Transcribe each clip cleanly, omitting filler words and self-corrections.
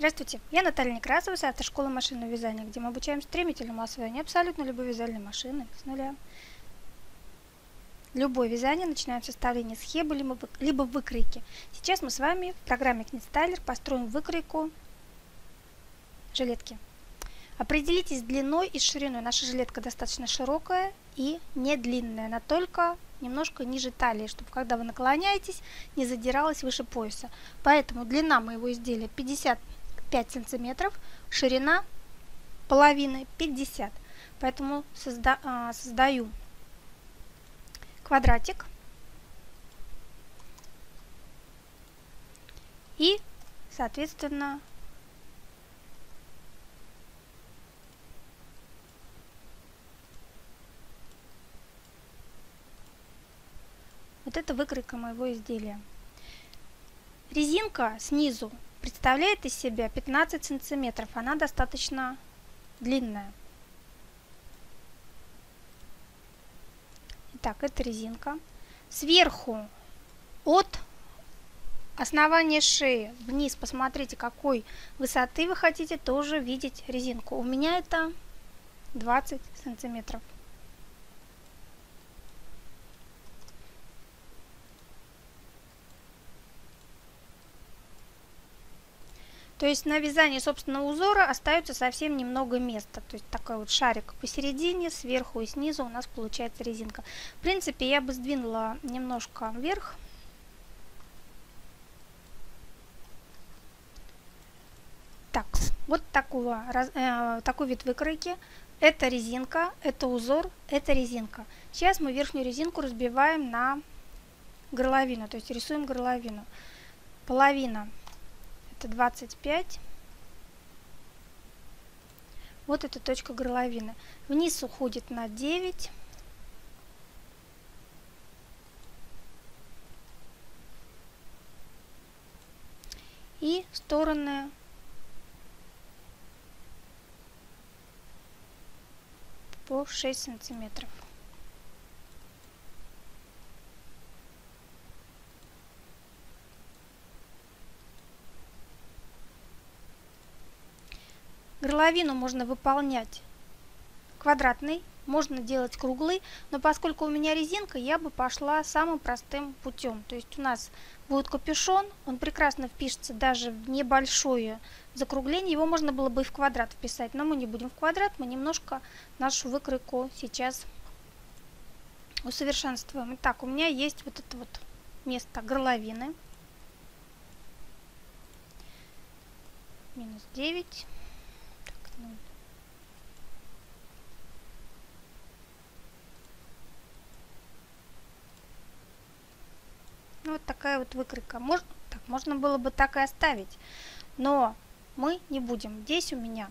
Здравствуйте, я Наталья Некрасова с автошколы машинного вязания, где мы обучаем стремительному освоению абсолютно любой вязальной машины с нуля. Любое вязание начинаем с составления схемы либо выкройки. Сейчас мы с вами в программе Книт Стайлер построим выкройку жилетки. Определитесь с длиной и шириной. Наша жилетка достаточно широкая и не длинная, она только немножко ниже талии, чтобы когда вы наклоняетесь, не задиралась выше пояса. Поэтому длина моего изделия 55 сантиметров, ширина половины 50. Поэтому создаю квадратик и, соответственно, вот это выкройка моего изделия. Резинка снизу представляет из себя 15 сантиметров, она достаточно длинная. Итак, это резинка. Сверху от основания шеи вниз посмотрите, какой высоты вы хотите тоже видеть резинку. У меня это 20 сантиметров. То есть на вязании собственного узора остается совсем немного места. То есть такой вот шарик посередине, сверху и снизу у нас получается резинка. В принципе, я бы сдвинула немножко вверх. Так, вот такой вид выкройки. Это резинка, это узор, это резинка. Сейчас мы верхнюю резинку разбиваем на горловину, то есть рисуем горловину. Половина. 25, вот эта точка горловины, вниз уходит на 9, и стороны по 6 сантиметров. Горловину можно выполнять квадратной, можно делать круглый, но поскольку у меня резинка, я бы пошла самым простым путем. То есть у нас будет капюшон, он прекрасно впишется даже в небольшое закругление, его можно было бы и в квадрат вписать, но мы не будем в квадрат, мы немножко нашу выкройку сейчас усовершенствуем. Итак, у меня есть вот это вот место горловины, минус 9. Ну, вот такая вот выкройка. Можно было бы так и оставить, но мы не будем. Здесь у меня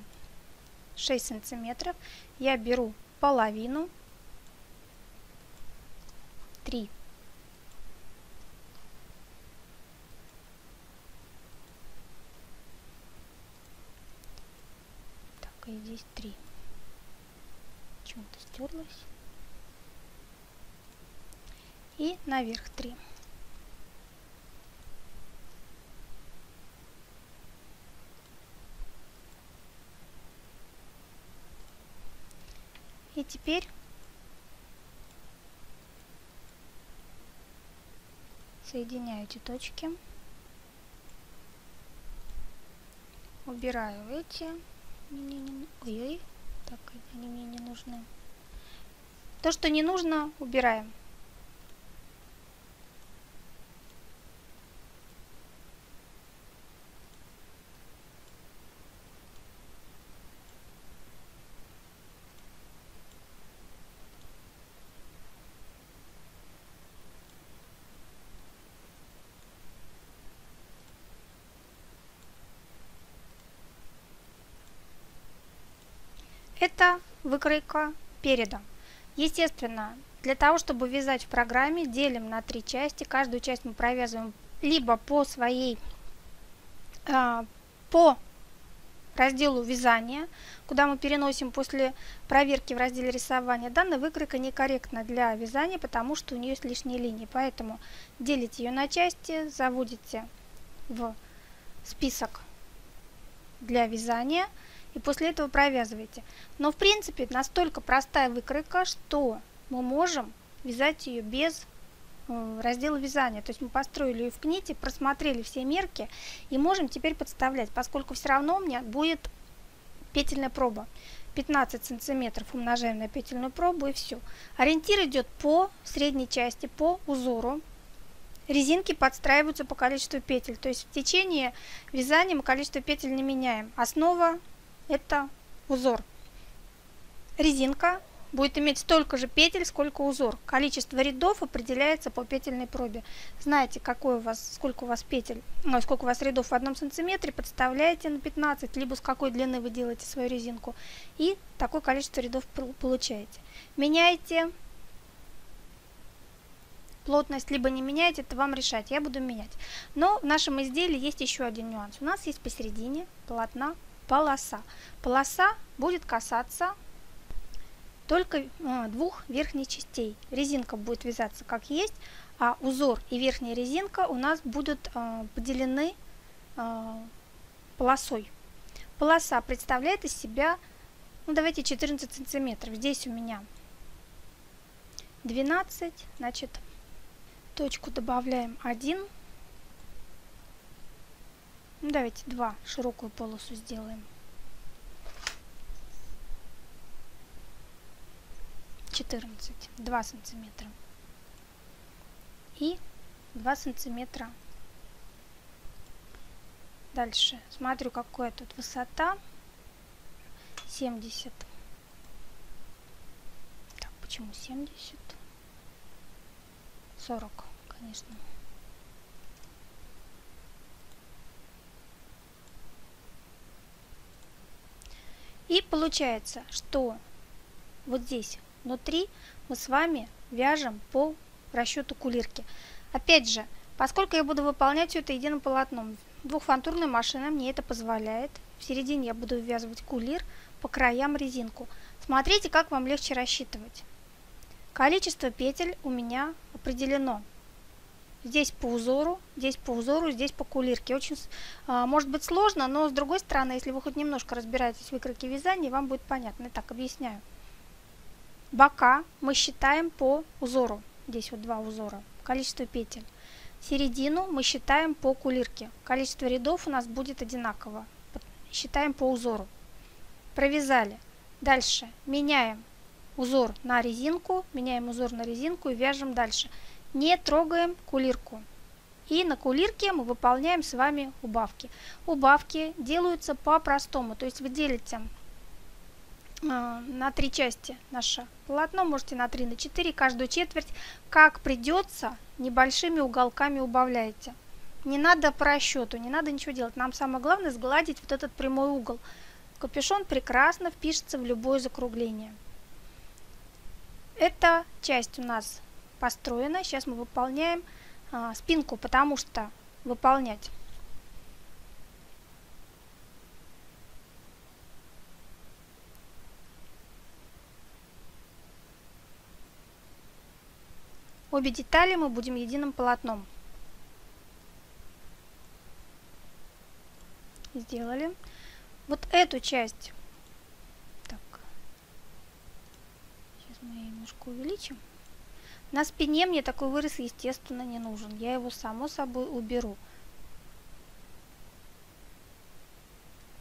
6 сантиметров, я беру половину, 3, и здесь 3. Почему-то стерлась. И наверх 3. И теперь соединяю эти точки. Убираю эти. Ой-ой, так, они мне не нужны. То, что не нужно, убираем. Это выкройка переда. Естественно, для того, чтобы вязать в программе, делим на 3 части. Каждую часть мы провязываем либо по разделу вязания, куда мы переносим после проверки в разделе рисования. Данная выкройка некорректна для вязания, потому что у нее есть лишние линии. Поэтому делите ее на части, заводите в список для вязания и после этого провязываете. Но в принципе настолько простая выкройка, что мы можем вязать ее без раздела вязания. То есть мы построили ее в Кните, просмотрели все мерки и можем теперь подставлять, поскольку все равно у меня будет петельная проба. 15 сантиметров умножаем на петельную пробу и все. Ориентир идет по средней части, по узору. Резинки подстраиваются по количеству петель. То есть в течение вязания мы количество петель не меняем. Основа — это узор. Резинка будет иметь столько же петель, сколько узор. Количество рядов определяется по петельной пробе. Знаете, какой у вас, сколько у вас петель, сколько у вас рядов в одном сантиметре, подставляете на 15, либо с какой длины вы делаете свою резинку. И такое количество рядов получаете. Меняете плотность, либо не меняете, это вам решать. Я буду менять. Но в нашем изделии есть еще один нюанс. У нас есть посередине полотна полоса. Полоса будет касаться только двух верхних частей. Резинка будет вязаться как есть, а узор и верхняя резинка у нас будут поделены полосой. Полоса представляет из себя, ну давайте 14 сантиметров. Здесь у меня 12, значит, точку добавляем 1. Ну, давайте 2, широкую полосу сделаем. 14, 2 сантиметра и 2 сантиметра. Дальше смотрю, какая тут высота. 70. Так, почему 70? 40, конечно. И получается, что вот здесь внутри мы с вами вяжем по расчету кулирки. Опять же, поскольку я буду выполнять все это единым полотном, двухфантурная машина мне это позволяет. В середине я буду ввязывать кулир, по краям резинку. Смотрите, как вам легче рассчитывать. Количество петель у меня определено. Здесь по узору, здесь по узору, здесь по кулирке. Очень может быть сложно, но с другой стороны, если вы хоть немножко разбираетесь в выкройке вязания, вам будет понятно. Я так объясняю. Бока мы считаем по узору, здесь вот два узора, количество петель. Середину мы считаем по кулирке, количество рядов у нас будет одинаково, считаем по узору. Провязали, дальше меняем узор на резинку, и вяжем дальше. Не трогаем кулирку. И на кулирке мы выполняем с вами убавки. Убавки делаются по-простому, то есть вы делите на три части наше полотно, можете на 3, на 4, каждую четверть, как придется, небольшими уголками убавляете. Не надо по расчету, не надо ничего делать. Нам самое главное сгладить вот этот прямой угол. Капюшон прекрасно впишется в любое закругление. Эта часть у нас построена. Сейчас мы выполняем спинку, потому что выполнять обе детали мы будем единым полотном. Сделали. Вот эту часть. Так. Сейчас мы ее немножко увеличим. На спине мне такой вырез, естественно, не нужен. Я его, само собой, уберу.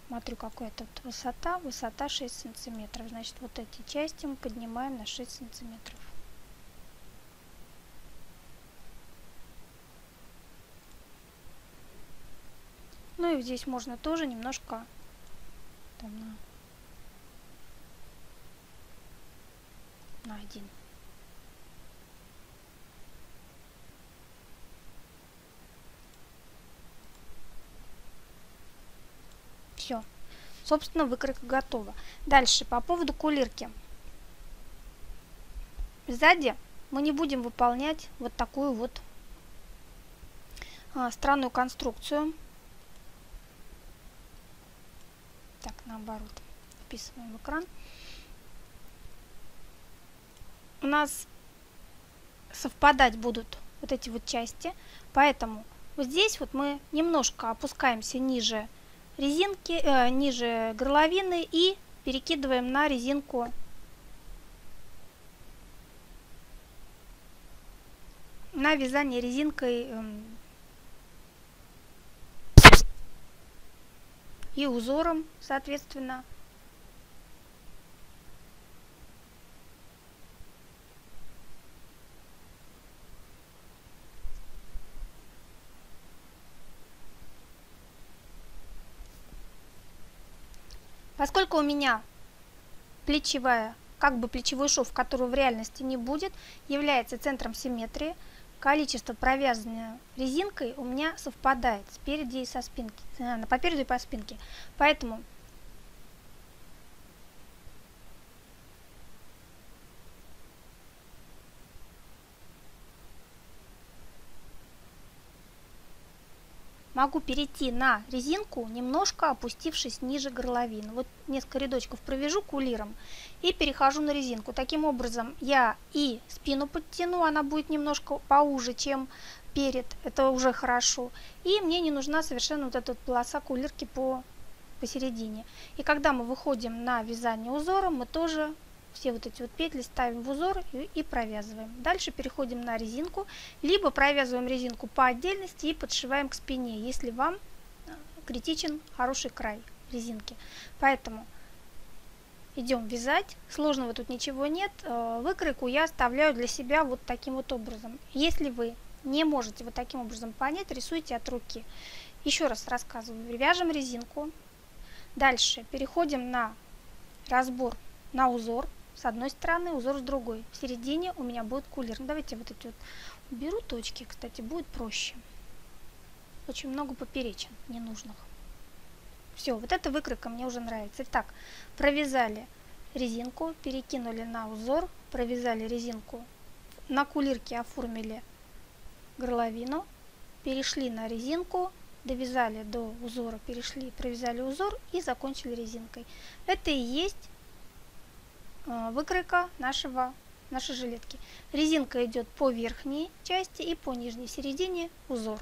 Смотрю, какая тут высота. Высота 6 сантиметров. Значит, вот эти части мы поднимаем на 6 сантиметров. Ну и здесь можно тоже немножко там, на 1. Все. Собственно, выкройка готова. Дальше по поводу кулирки. Сзади мы не будем выполнять вот такую вот странную конструкцию. Так, наоборот, вписываем в экран. У нас совпадать будут вот эти вот части, поэтому вот здесь вот мы немножко опускаемся ниже резинки ниже горловины и перекидываем на резинку на вязание резинкой и узором, соответственно. Поскольку у меня плечевая, как бы плечевой шов, которого в реальности не будет, является центром симметрии, количество провязанное резинкой у меня совпадает спереди и со спинки, попереду и по спинке. Поэтому могу перейти на резинку, немножко опустившись ниже горловины. Вот несколько рядочков провяжу кулиром и перехожу на резинку. Таким образом я и спину подтяну, она будет немножко поуже, чем перед, это уже хорошо. И мне не нужна совершенно вот эта вот полоса кулирки посередине. И когда мы выходим на вязание узором, мы тоже все вот эти вот петли ставим в узор и провязываем. Дальше переходим на резинку, либо провязываем резинку по отдельности и подшиваем к спине, если вам критичен хороший край резинки. Поэтому идем вязать. Сложного тут ничего нет. Выкройку я оставляю для себя вот таким вот образом. Если вы не можете вот таким образом понять, рисуйте от руки. Еще раз рассказываю. Вяжем резинку. Дальше переходим на разбор, на узор с одной стороны, узор с другой. В середине у меня будет кулер. Давайте вот эти вот уберу точки, кстати, будет проще. Очень много поперечин ненужных. Все, вот эта выкройка мне уже нравится. Итак, провязали резинку, перекинули на узор, провязали резинку, на кулирке оформили горловину, перешли на резинку, довязали до узора, перешли, провязали узор и закончили резинкой. Это и есть выкройка нашей жилетки. Резинка идет по верхней части и по нижней, середине узор.